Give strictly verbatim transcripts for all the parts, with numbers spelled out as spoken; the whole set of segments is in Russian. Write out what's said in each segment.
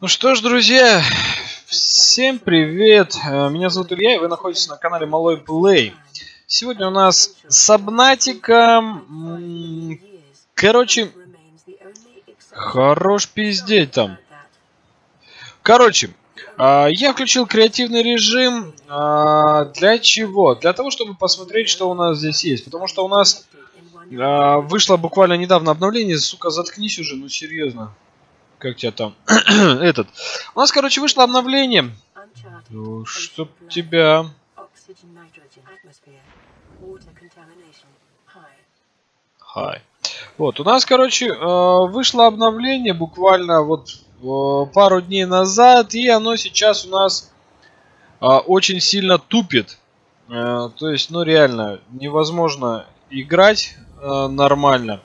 Ну что ж, друзья, всем привет! Меня зовут Илья, и вы находитесь на канале Малой Плей. Сегодня у нас Сабнатика. Короче, хорош пиздеть там. Короче, я включил креативный режим. Для чего? Для того, чтобы посмотреть, что у нас здесь есть. Потому что у нас вышло буквально недавно обновление. Сука, заткнись уже, ну серьезно. Как тебя там? Этот. У нас, короче, вышло обновление. Ну, чтоб тебя. Hi. Вот, у нас, короче, вышло обновление буквально вот пару дней назад. И оно сейчас у нас очень сильно тупит. То есть, ну реально, невозможно играть нормально.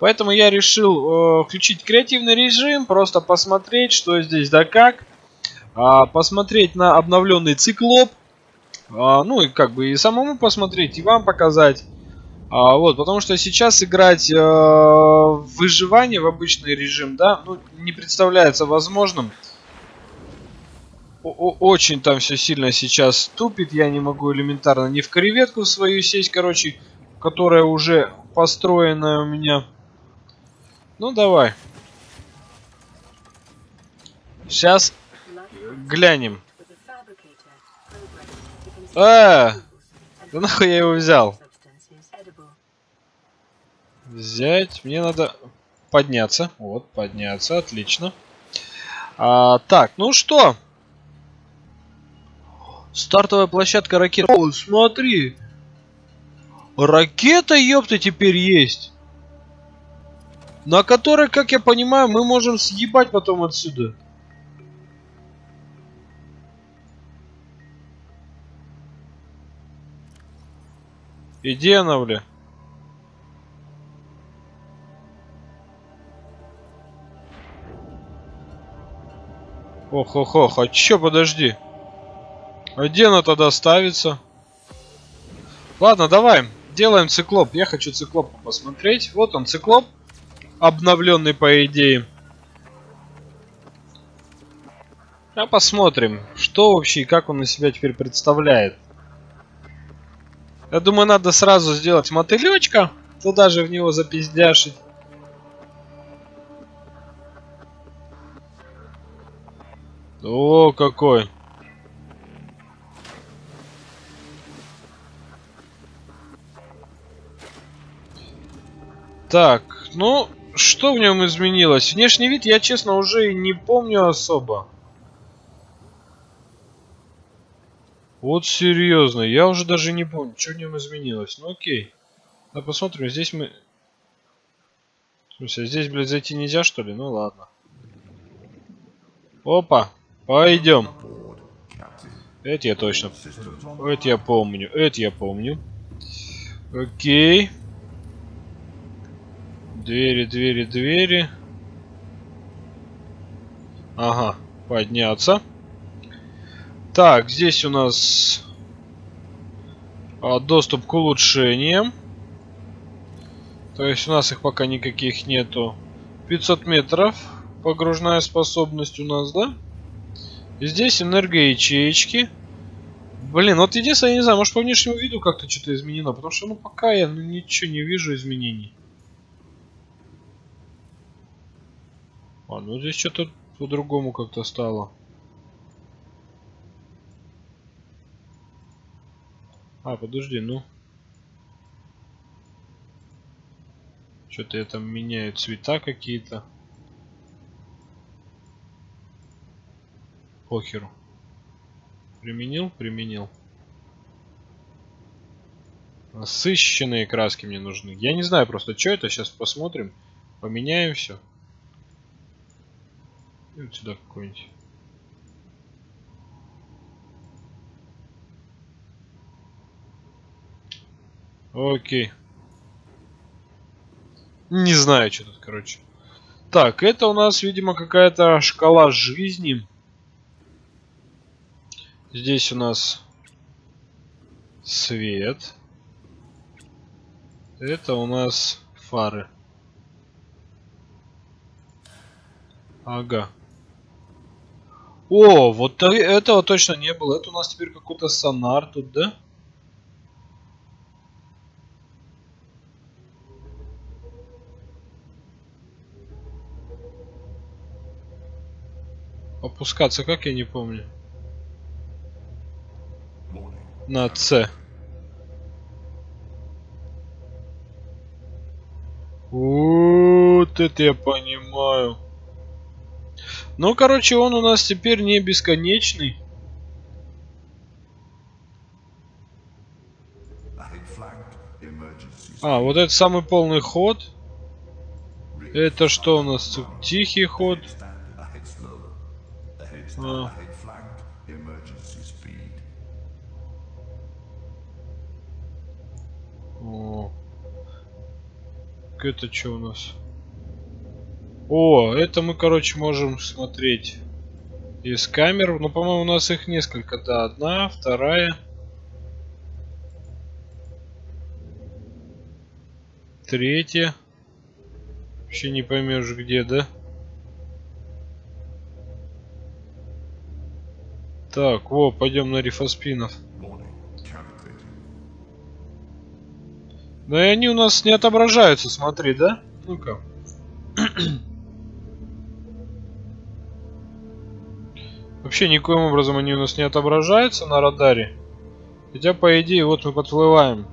Поэтому я решил э, включить креативный режим, просто посмотреть, что здесь да как. А, посмотреть на обновленный циклоп. А, ну и как бы и самому посмотреть, и вам показать. А, вот, потому что сейчас играть э, в выживание, в обычный режим, да, ну, не представляется возможным. О-о- очень там все сильно сейчас тупит. Я не могу элементарно ни в креветку свою сесть, короче, которая уже построенная у меня. Ну давай. Сейчас глянем. А, да нахуй я его взял? Взять. Мне надо подняться. Вот, подняться. Отлично. А, так, ну что? Стартовая площадка ракет. О, смотри. Ракета, ёпта, теперь есть. На которой, как я понимаю, мы можем съебать потом отсюда. Иди она, бля. Ох-ох-ох, а чё, подожди. А где она тогда ставится? Ладно, давай, делаем циклоп. Я хочу циклопа посмотреть. Вот он, циклоп. Обновленный, по идее. А посмотрим, что вообще и как он из себя теперь представляет. Я думаю, надо сразу сделать мотылечка. Туда же в него запиздяшить. О, какой. Так, ну... Что в нем изменилось? Внешний вид я, честно, уже и не помню особо. Вот серьезно, я уже даже не помню, что в нем изменилось. Ну окей. Да посмотрим, здесь мы... Слушай, а здесь, блядь, зайти нельзя, что ли? Ну ладно. Опа, пойдем. Это я точно... Это я помню, это я помню. Окей. Двери, двери, двери. Ага, подняться. Так, здесь у нас а, доступ к улучшениям. То есть у нас их пока никаких нету. пятьсот метров погружная способность у нас, да? И здесь энергоячеечки. Блин, вот единственное, я не знаю, может по внешнему виду как-то что-то изменено. Потому что ну пока я ну, ничего не вижу изменений. А, ну здесь что-то по-другому как-то стало. А, подожди, ну. Что-то я там меняю цвета какие-то. Похеру. Применил? Применил. Насыщенные краски мне нужны. Я не знаю просто, что это. Сейчас посмотрим. Поменяем все. И вот сюда какой-нибудь. Окей. Не знаю, что тут, короче. Так, это у нас, видимо, какая-то шкала жизни. Здесь у нас свет. Это у нас фары. Ага. О, вот этого точно не было. Это у нас теперь какой-то сонар тут, да? Опускаться, как я не помню. На С. Вот это я понимаю. Ну, короче, он у нас теперь не бесконечный. А, вот это самый полный ход. Это что у нас тут? Тихий ход. А. О. Это что у нас? О, это мы, короче, можем смотреть из камер. Ну, по-моему, у нас их несколько. Да, одна, вторая. Третья. Вообще не поймешь, где, да? Так, во, пойдем на рифоспинов. Да и они у нас не отображаются, смотри, да? Ну-ка. Вообще никоим образом они у нас не отображаются на радаре. Хотя, по идее, вот мы подплываем.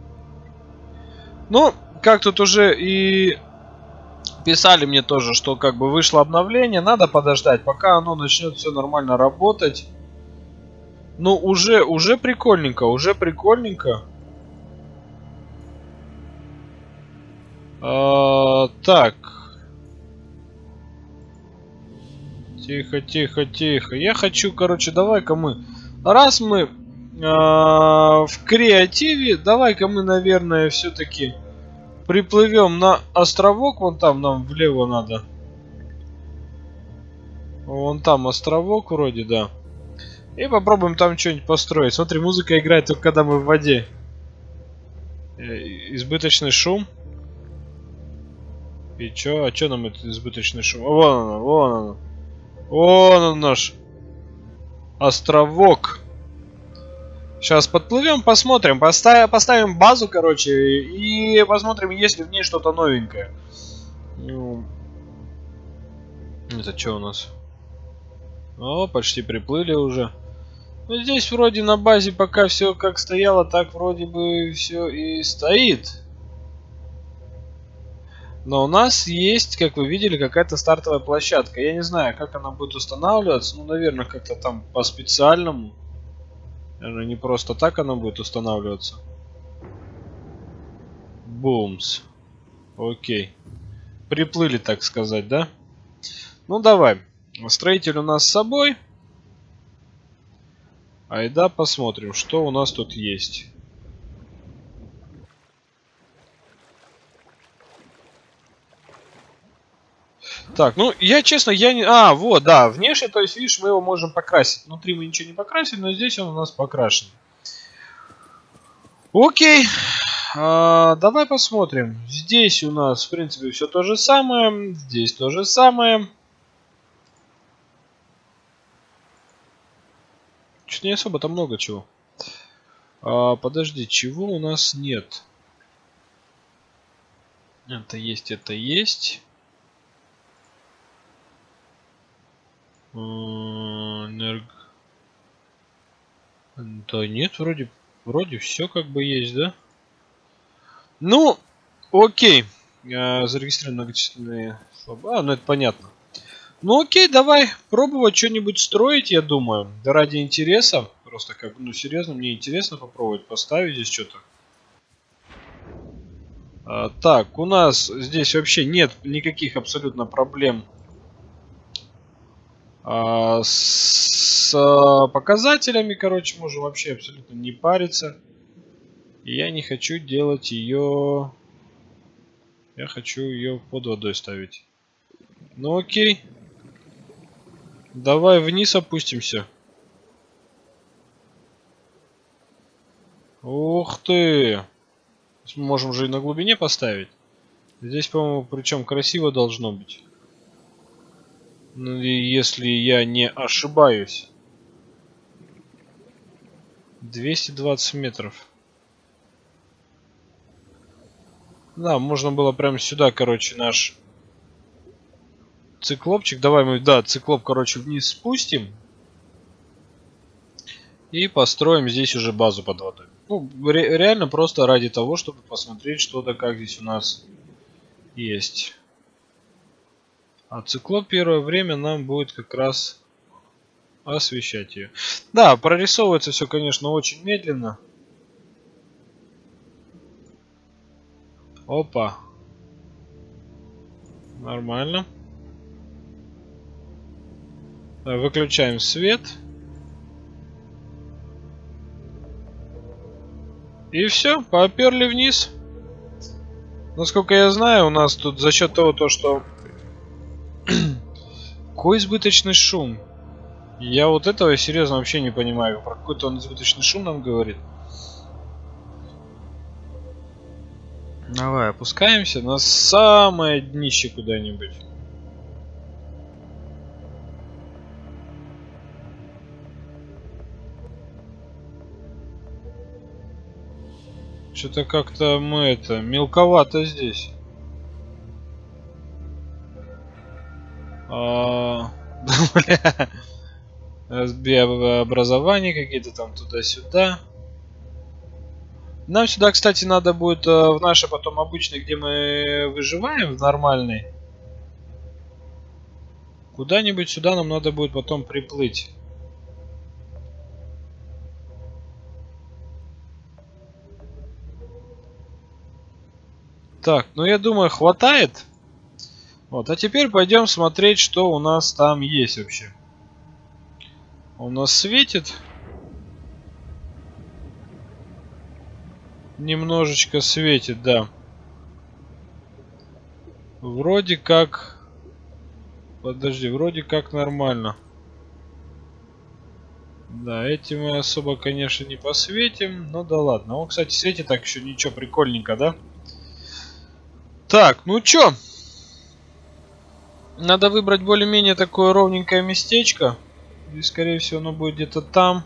Ну, как тут уже и писали мне тоже, что как бы вышло обновление. Надо подождать, пока оно начнет все нормально работать. Ну, уже, уже прикольненько, уже прикольненько. А, так. Тихо, тихо, тихо. Я хочу, короче, давай-ка мы... Раз мы а, в креативе, давай-ка мы, наверное, все-таки приплывем на островок. Вон там нам влево надо. Вон там островок вроде, да. И попробуем там что-нибудь построить. Смотри, музыка играет только когда мы в воде. Избыточный шум. И чё? А чё нам этот избыточный шум? Вон он, вон он. Вон он наш островок. Сейчас подплывем, посмотрим. Поставим базу, короче. И посмотрим, есть ли в ней что-то новенькое. Это что у нас? О, почти приплыли уже. Ну, здесь вроде на базе пока все как стояло, так вроде бы все и стоит. Но у нас есть, как вы видели, какая-то стартовая площадка. Я не знаю, как она будет устанавливаться. Ну, наверное, как-то там по-специальному. Наверное, не просто так она будет устанавливаться. Бумс. Окей. Приплыли, так сказать, да? Ну, давай. Строитель у нас с собой. Айда посмотрим, что у нас тут есть. Так, ну, я честно, я не... А, вот, да, внешне, то есть, видишь, мы его можем покрасить. Внутри мы ничего не покрасили, но здесь он у нас покрашен. Окей. А, давай посмотрим. Здесь у нас, в принципе, все то же самое. Здесь то же самое. Чуть не особо-то много чего. А, подожди, чего у нас нет? Это есть, это есть. Энерг... Да нет, вроде, вроде все как бы есть, да? Ну, окей. Зарегистрированы многочисленные слабо. А, ну это понятно. Ну окей, давай пробовать что-нибудь строить, я думаю. Да ради интереса. Просто как бы, ну серьезно, мне интересно попробовать поставить здесь что-то. А, так, у нас здесь вообще нет никаких абсолютно проблем с показателями, короче, можем вообще абсолютно не париться. И я не хочу делать ее... Я хочу ее под водой ставить. Ну окей. Давай вниз опустимся. Ух ты! Мы можем же и на глубине поставить. Здесь, по-моему, причем красиво должно быть. Ну, если я не ошибаюсь. двести двадцать метров. Да, можно было прямо сюда, короче, наш циклопчик. Давай мы, да, циклоп, короче, вниз спустим. И построим здесь уже базу под водой. Ну, ре реально просто ради того, чтобы посмотреть что-то, как здесь у нас есть. А циклоп первое время нам будет как раз освещать ее. Да, прорисовывается все, конечно, очень медленно. Опа. Нормально. Выключаем свет. И все, поперли вниз. Насколько я знаю, у нас тут за счет того, то, что... Какой избыточный шум? Я вот этого серьезно вообще не понимаю. Про какой-то он избыточный шум нам говорит. Давай, опускаемся на самое днище куда-нибудь. Что-то как-то мы это мелковато здесь. А, да, бля, образование какие-то там туда-сюда. Нам сюда, кстати, надо будет в наше потом обычный, где мы выживаем, в нормальный. Куда-нибудь сюда нам надо будет потом приплыть. Так, ну я думаю, хватает. Вот, а теперь пойдем смотреть, что у нас там есть вообще. У нас светит. Немножечко светит, да. Вроде как... Подожди, вроде как нормально. Да, этим мы особо, конечно, не посветим. Ну да ладно. Он, кстати, светит так еще, ничего, прикольненько, да? Так, ну чё? Надо выбрать более-менее такое ровненькое местечко. И, скорее всего, оно будет где-то там.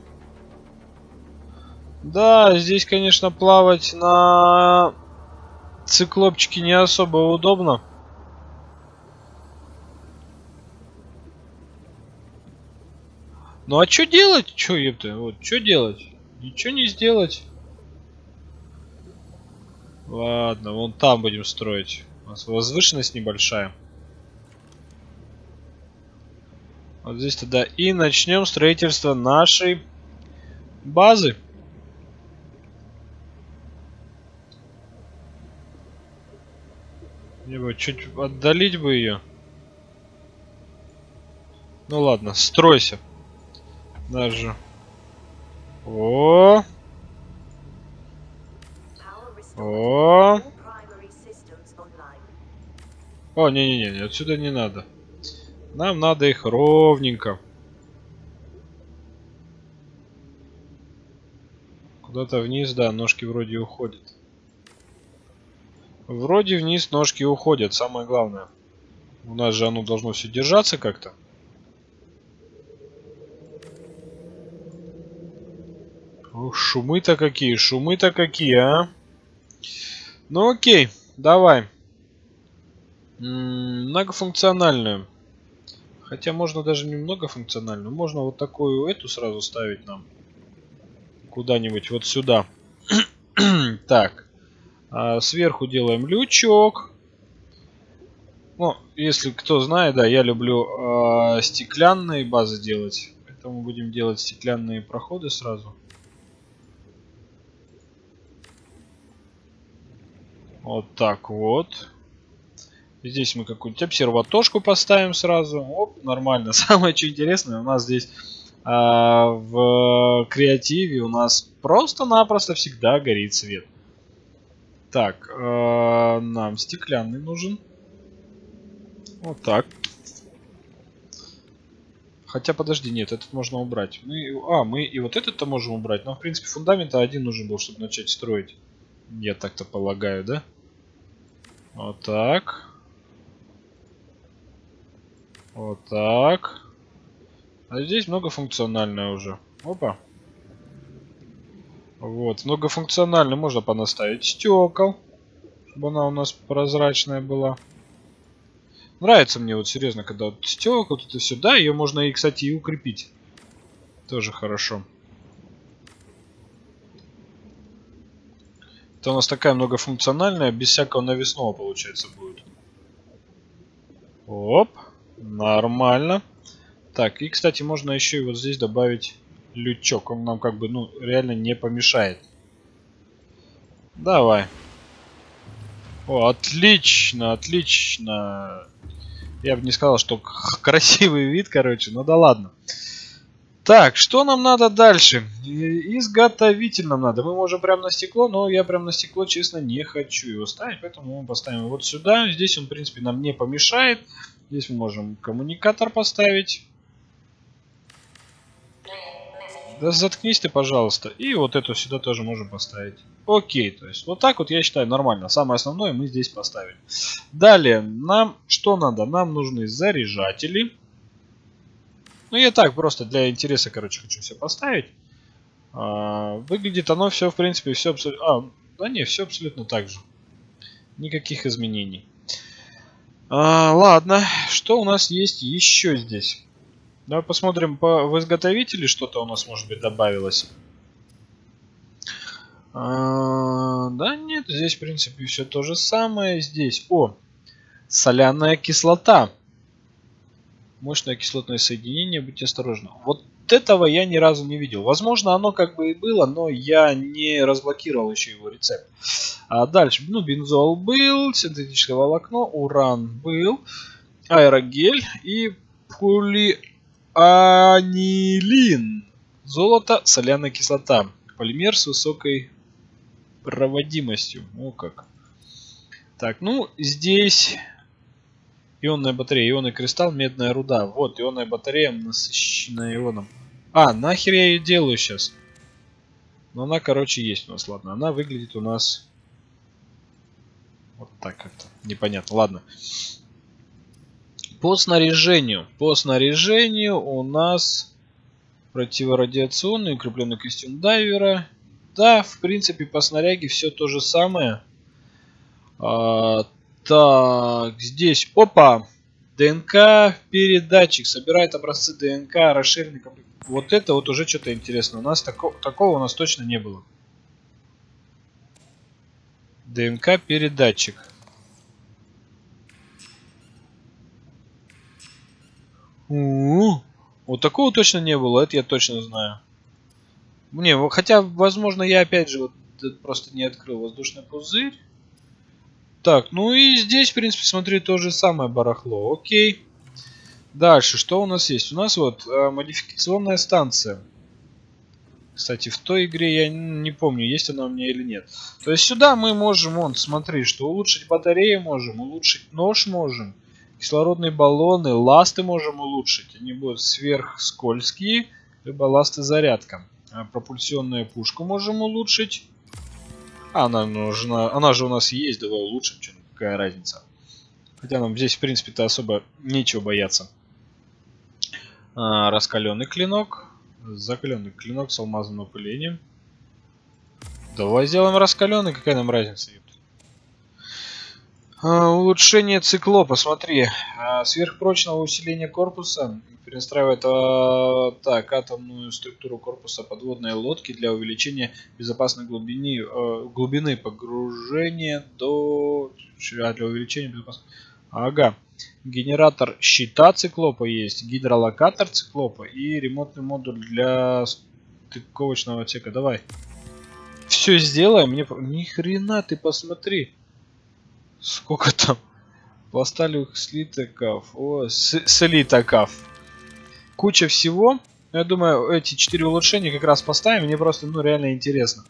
Да, здесь, конечно, плавать на циклопчике не особо удобно. Ну а чё делать? Чё, епты? Вот, чё делать? Ничего не сделать. Ладно, вон там будем строить. У нас возвышенность небольшая. Вот здесь тогда и начнем строительство нашей базы. Мне бы чуть отдалить бы ее. Ну ладно, стройся. Даже. О. О. О, не-не-не, отсюда не надо. Нам надо их ровненько. Куда-то вниз, да, ножки вроде уходят. Вроде вниз ножки уходят, самое главное. У нас же оно должно все держаться как-то. Шумы-то какие, шумы-то какие, а? Ну окей, давай. М-м, многофункциональную. Хотя можно даже не многофункциональную. Можно вот такую эту сразу ставить нам. Куда-нибудь вот сюда. Так. А сверху делаем лючок. Ну, если кто знает, да, я люблю э, стеклянные базы делать. Поэтому будем делать стеклянные проходы сразу. Вот так вот. Здесь мы какую-нибудь обсерваторшку поставим сразу. Оп, нормально. Самое что интересное, у нас здесь э, в креативе у нас просто-напросто всегда горит свет. Так, э, нам стеклянный нужен. Вот так. Хотя, подожди, нет, этот можно убрать. Мы, а, мы и вот этот-то можем убрать. Но, в принципе, фундамент один нужен был, чтобы начать строить. Я так-то полагаю, да? Вот так. Вот так. А здесь многофункциональное уже. Опа. Вот, многофункционально можно понаставить стекол, чтобы она у нас прозрачная была. Нравится мне вот серьезно, когда вот стекла тут и сюда, ее можно и, кстати, и укрепить. Тоже хорошо. Это у нас такая многофункциональная, без всякого навесного получается будет. Оп, нормально. Так, и, кстати, можно еще и вот здесь добавить лючок. Он нам как бы, ну, реально не помешает. Давай. О, отлично, отлично. Я бы не сказал, что красивый вид, короче, ну да ладно. Так, что нам надо дальше? Изготовитель нам надо. Мы можем прям на стекло, но я прям на стекло, честно, не хочу его ставить. Поэтому мы поставим вот сюда. Здесь он, в принципе, нам не помешает. Здесь мы можем коммуникатор поставить. Да заткнись ты, пожалуйста. И вот эту сюда тоже можем поставить. Окей, то есть вот так вот, я считаю, нормально. Самое основное мы здесь поставили. Далее, нам что надо? Нам нужны заряжатели. Ну, я так просто для интереса, короче, хочу все поставить. А, выглядит оно все, в принципе, все абсолютно... А, да не, все абсолютно так же. Никаких изменений. А, ладно, что у нас есть еще здесь? Давай посмотрим по в изготовителе, что-то у нас, может быть, добавилось. А, да нет, здесь, в принципе, все то же самое. Здесь, о, соляная кислота. Мощное кислотное соединение, будьте осторожны. Вот этого я ни разу не видел. Возможно, оно как бы и было, но я не разблокировал еще его рецепт. А дальше, ну, бензол был, синтетическое волокно, уран был, аэрогель и пули... Анилин. Золото, соляная кислота. Полимер с высокой проводимостью. О как. Так, ну здесь ионная батарея, ионный кристалл, медная руда. Вот, ионная батарея насыщенная ионом. А, нахер я ее делаю сейчас? Но она, короче, есть у нас, ладно. Она выглядит у нас вот так как-то. Непонятно, ладно. По снаряжению. По снаряжению у нас противорадиационный укрепленный костюм дайвера. Да, в принципе, по снаряге все то же самое. А, так, здесь, опа, ДНК передатчик. Собирает образцы ДНК, расширенный комплект. Вот это вот уже что-то интересное. У нас тако, такого у нас точно не было. ДНК передатчик. У-у-у. Вот такого точно не было, это я точно знаю. Не, хотя, возможно, я опять же вот просто не открыл воздушный пузырь. Так, ну и здесь, в принципе, смотри, то же самое барахло. Окей. Дальше, что у нас есть? У нас вот э, модификационная станция. Кстати, в той игре я не помню, есть она у меня или нет. То есть сюда мы можем, вон, смотри, что улучшить батарею можем, улучшить нож можем. Кислородные баллоны, ласты можем улучшить. Они будут сверхскользкие, либо ласты зарядка. А пропульсионную пушку можем улучшить. Она нужна. Она же у нас есть, давай улучшим. Что, какая разница? Хотя нам здесь, в принципе-то, особо нечего бояться. А, раскаленный клинок. Закаленный клинок с алмазным напылением. Давай сделаем раскаленный, какая нам разница? Улучшение циклопа, смотри, сверхпрочного усиления корпуса, перестраивает а, так, атомную структуру корпуса подводной лодки для увеличения безопасной глубины, а, глубины погружения до... для увеличения безопасности. Ага, генератор щита циклопа есть, гидролокатор циклопа и ремонтный модуль для стыковочного отсека. Давай, все сделаем, мне... Ни хрена, ты посмотри. Сколько там? Пласталевых слитоков. О, слитоков. Куча всего. Я думаю, эти четыре улучшения как раз поставим. Мне просто, ну, реально интересно.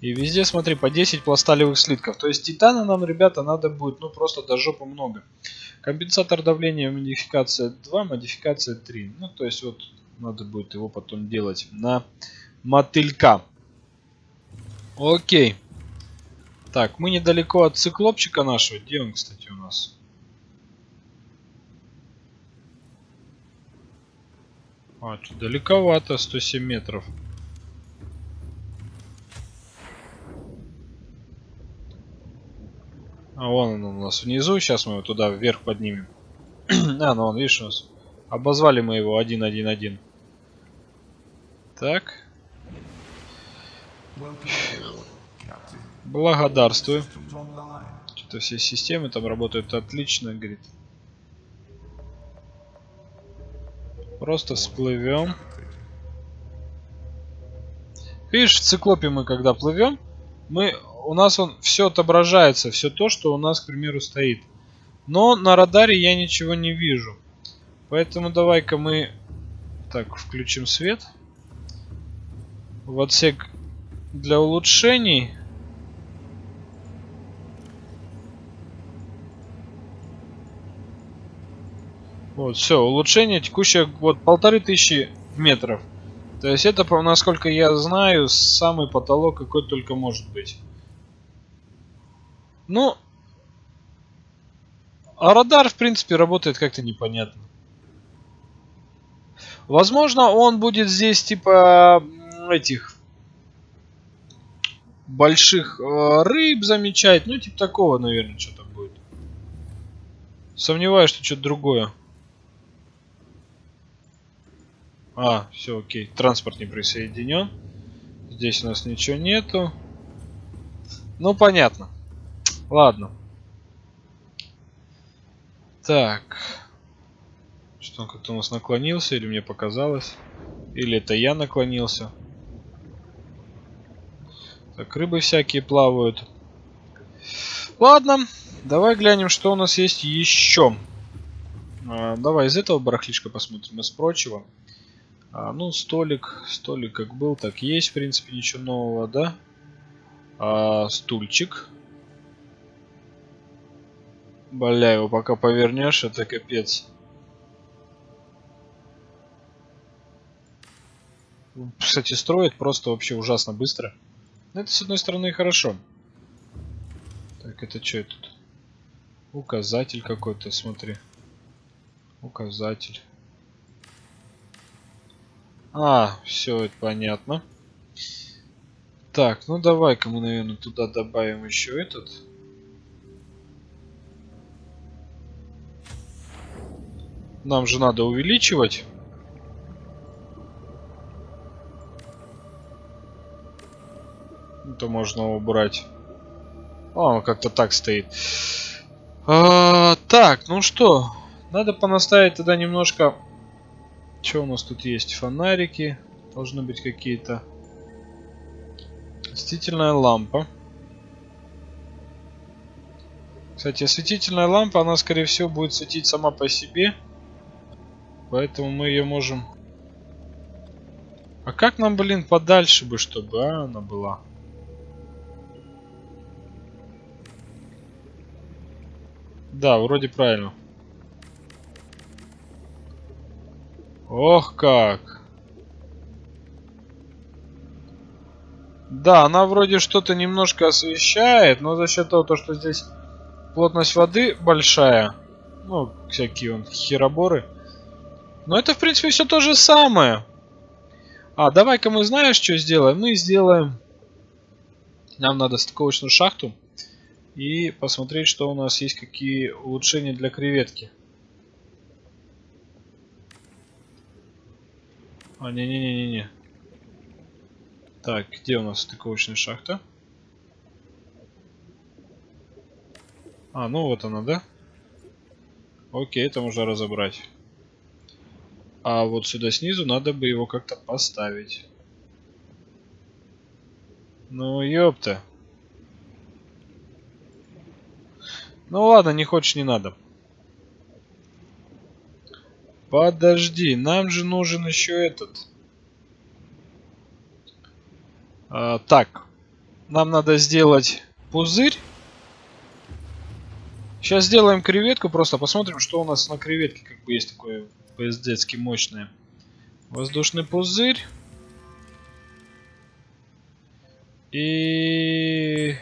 И везде, смотри, по десять пласталевых слитков. То есть титана нам, ребята, надо будет, ну, просто до жопы много. Компенсатор давления, модификация два, модификация три. Ну, то есть вот надо будет его потом делать на мотылька. Окей. Так, мы недалеко от циклопчика нашего. Где он, кстати, у нас? А, тут далековато, сто семь метров. А вон он у нас внизу. Сейчас мы его туда вверх поднимем. А, ну он, видишь, у нас. Обозвали мы его один один один. Так. Благодарствую. Что-то все системы там работают отлично, говорит. Просто всплывем. Видишь, в циклопе мы когда плывем, мы, у нас он все отображается, все то, что у нас, к примеру, стоит. Но на радаре я ничего не вижу. Поэтому давай-ка мы так включим свет. В отсек для улучшений. Вот, все, улучшение текущее, вот, полторы тысячи метров. То есть это, насколько я знаю, самый потолок, какой только может быть. Ну, а радар, в принципе, работает как-то непонятно. Возможно, он будет здесь типа этих больших рыб замечать. Ну, типа такого, наверное, что-то будет. Сомневаюсь, что что-то другое. А, все, окей. Транспорт не присоединен. Здесь у нас ничего нету. Ну, понятно. Ладно. Так. Что он как-то у нас наклонился, или мне показалось. Или это я наклонился. Так, рыбы всякие плавают. Ладно, давай глянем, что у нас есть еще. А, давай из этого барахлишка посмотрим, из прочего. А, ну, столик. Столик как был, так есть, в принципе, ничего нового, да? А, стульчик. Бля, его пока повернешь, это капец. Кстати, строит просто вообще ужасно быстро. Но это, с одной стороны, хорошо. Так, это что тут? Указатель какой-то, смотри. Указатель. А, все, это понятно. Так, ну давай-ка мы, наверное, туда добавим еще этот. Нам же надо увеличивать. Это можно убрать. А, он как-то так стоит. А, так, ну что, надо понаставить тогда немножко. Что у нас тут есть? Фонарики. Должны быть какие-то. Осветительная лампа. Кстати, осветительная лампа, она, скорее всего, будет светить сама по себе. Поэтому мы ее можем... А как нам, блин, подальше бы, чтобы а, она была? Да, вроде правильно. Ох как. Да, она вроде что-то немножко освещает, но за счет того, что здесь плотность воды большая, ну, всякие вон хероборы. Но это, в принципе, все то же самое. А, давай-ка мы, знаешь, что сделаем? Мы сделаем... Нам надо стыковочную шахту и посмотреть, что у нас есть, какие улучшения для креветки. А, не-не-не-не-не. Так, где у нас стыковочная шахта? А, ну вот она, да? Окей, это можно разобрать. А вот сюда снизу надо бы его как-то поставить. Ну, ёпта. Ну ладно, не хочешь, не надо. Подожди, нам же нужен еще этот. А, так, нам надо сделать пузырь. Сейчас сделаем креветку, просто посмотрим, что у нас на креветке, как бы есть такое пиздецки мощное. Воздушный пузырь. И...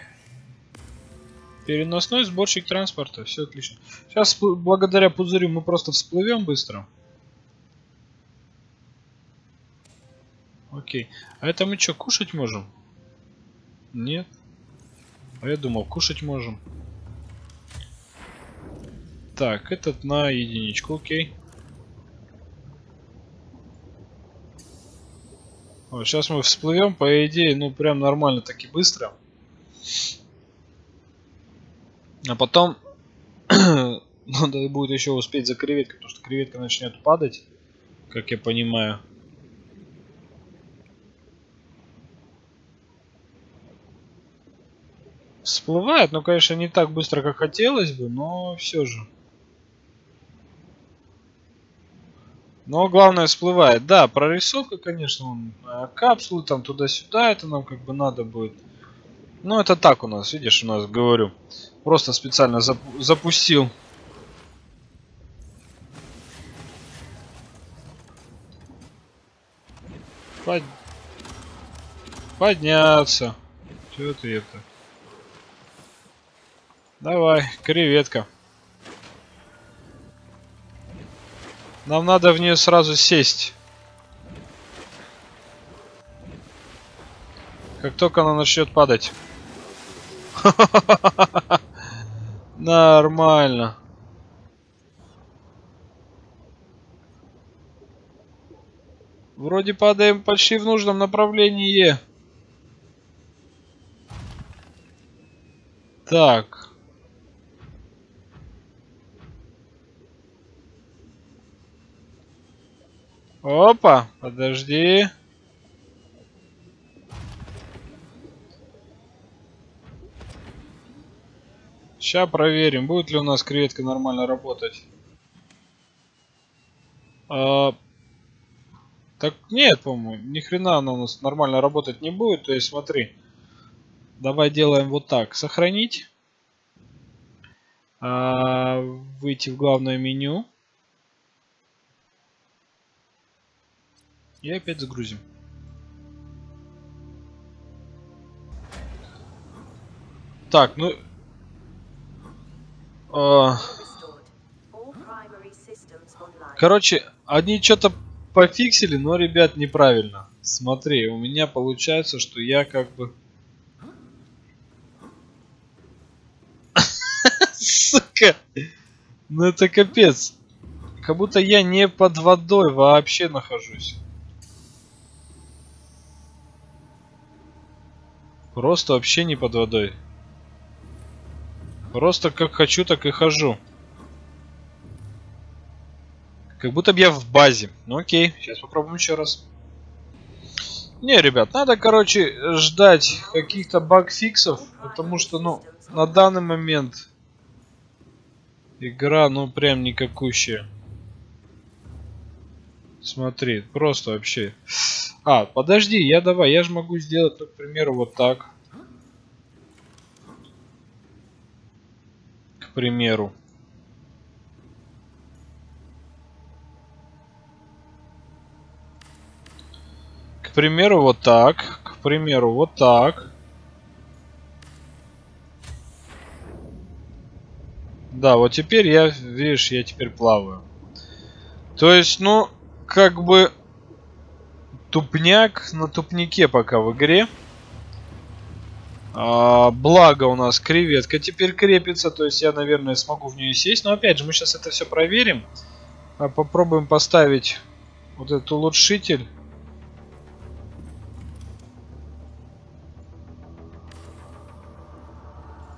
переносной сборщик транспорта. Все отлично. Сейчас благодаря пузырю мы просто всплывем быстро. Окей. А это мы что, кушать можем? Нет. А я думал, кушать можем. Так, этот на единичку, окей. Вот, сейчас мы всплывем, по идее, ну прям нормально, так и быстро. А потом надо будет еще успеть за креветкой, потому что креветка начнет падать, как я понимаю. Всплывает, но, конечно, не так быстро, как хотелось бы, но все же. Но главное, всплывает. Да, прорисовка, конечно, капсулы там туда-сюда, это нам как бы надо будет. Ну, это так у нас, видишь, у нас, говорю, просто специально запу- запустил. Под... Подняться. Чего ты это? Давай, креветка. Нам надо в нее сразу сесть. Как только она начнет падать. Нормально. Вроде падаем почти в нужном направлении. Так. Опа, подожди. Сейчас проверим, будет ли у нас креветка нормально работать. А, так нет, по-моему, ни хрена она у нас нормально работать не будет. То есть смотри, давай делаем вот так. Сохранить. А, выйти в главное меню. И опять загрузим. Так, ну... Э, короче, одни что-то пофиксили, но, ребят, неправильно. Смотри, у меня получается, что я как бы... Сука! Ну это капец. Как будто я не под водой вообще нахожусь. Просто вообще не под водой. Просто как хочу, так и хожу. Как будто бы я в базе. Ну окей, сейчас попробуем еще раз. Не, ребят, надо, короче, ждать каких-то багфиксов. Потому что, ну, на данный момент игра, ну, прям никакущая. Смотри, просто вообще... А, подожди, я давай, я же могу сделать, к примеру, вот так. К примеру. К примеру, вот так. К примеру, вот так. Да, вот теперь я, видишь, я теперь плаваю. То есть, ну, как бы... Тупняк на тупнике пока в игре. А, благо у нас креветка теперь крепится. То есть я, наверное, смогу в нее сесть. Но опять же, мы сейчас это все проверим. А, попробуем поставить вот этот улучшитель.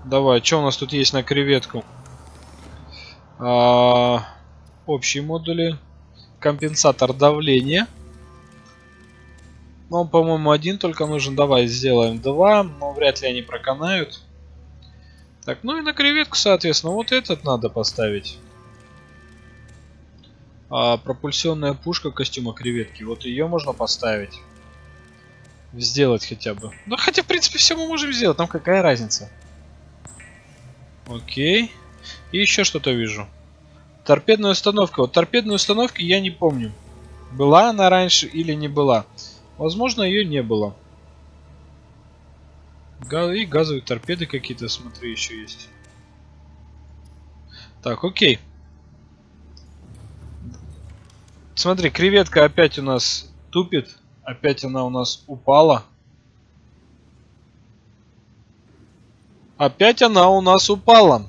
Давай, что у нас тут есть на креветку? А, общие модули. Компенсатор давления. Ну, по-моему, один только нужен. Давай сделаем два. Но вряд ли они проканают. Так, ну и на креветку, соответственно, вот этот надо поставить. А, пропульсионная пушка костюма креветки. Вот ее можно поставить. Сделать хотя бы. Ну, хотя, в принципе, все мы можем сделать. Нам какая разница? Окей. И еще что-то вижу. Торпедная установка. Вот торпедной установки я не помню. Была она раньше или не была. Возможно, ее не было. И газовые торпеды какие-то, смотри, еще есть. Так, окей. Смотри, креветка опять у нас тупит. Опять она у нас упала. Опять она у нас упала.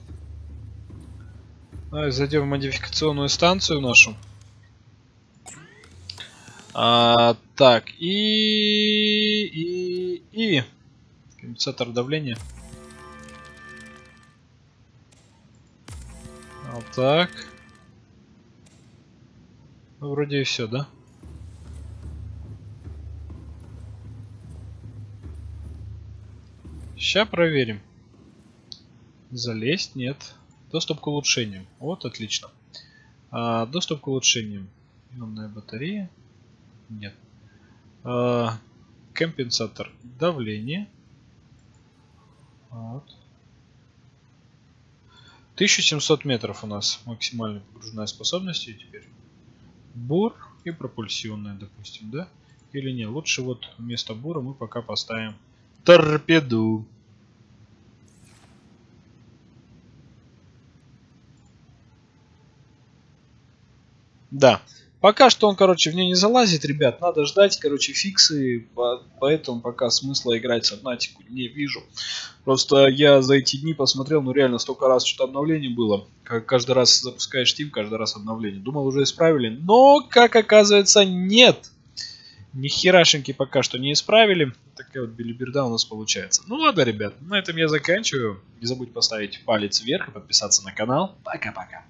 Давай зайдем в модификационную станцию нашу. А, так, и, и, и компенсатор давления. Вот так. Ну, вроде и все, да? Сейчас проверим. Залезть? Нет. Доступ к улучшениям. Вот, отлично. А, доступ к улучшениям. Ионная батарея. Нет. А, компенсатор давления. Вот. тысяча семьсот метров у нас максимальная погружная способность. И теперь бур и пропульсионная, допустим, да? Или не? Лучше вот вместо бура мы пока поставим торпеду. Да. Пока что он, короче, в нее не залазит, ребят. Надо ждать, короче, фиксы. Поэтому пока смысла играть с Сабнатику не вижу. Просто я за эти дни посмотрел, ну реально столько раз что-то обновлений было. Как каждый раз запускаешь Steam, каждый раз обновление. Думал, уже исправили. Но, как оказывается, нет. Ни херашеньки пока что не исправили. Такая вот билиберда у нас получается. Ну ладно, ребят, на этом я заканчиваю. Не забудь поставить палец вверх и подписаться на канал. Пока-пока.